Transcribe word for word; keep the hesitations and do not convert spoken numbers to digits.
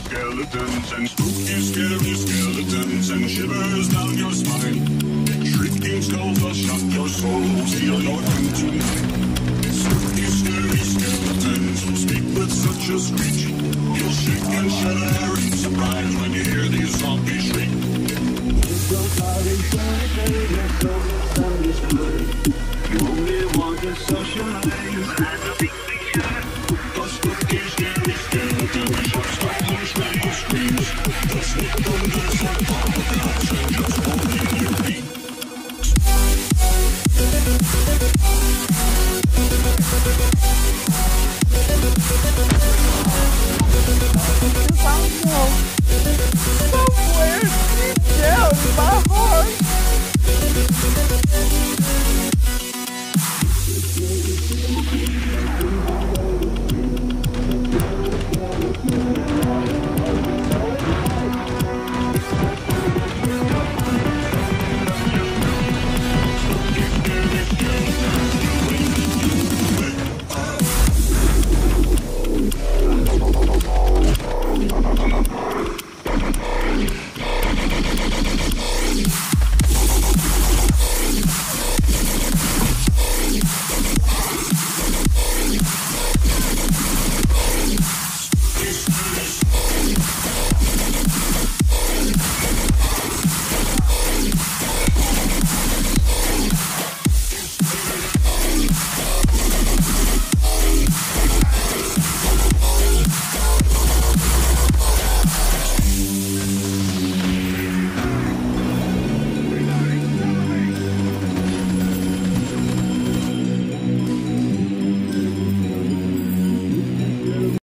Skeletons and spooky, scary skeletons and shivers down your spine. Shrieking skulls will shock your soul, seal your doom tonight. Spooky, scary skeletons who speak with such a screech. You'll shake and shudder in surprise when you hear these zombies shriek. You only want to socialize. Screams, the snake on the